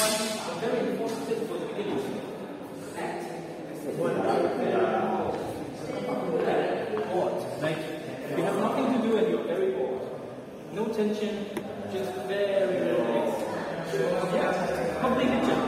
one very important thing for the beginning. Act as one bored. Like you have nothing to do and you're very bored. No tension, just very relaxed. Yeah, complete picture.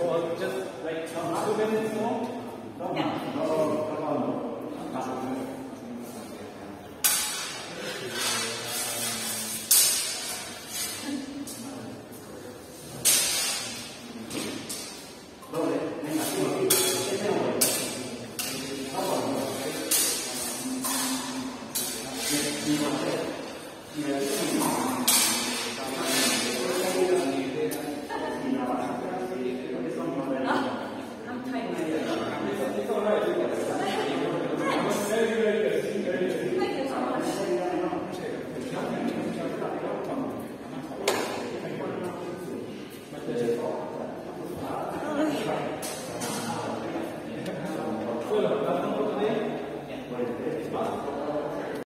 or just like 2 minutes more? No. No.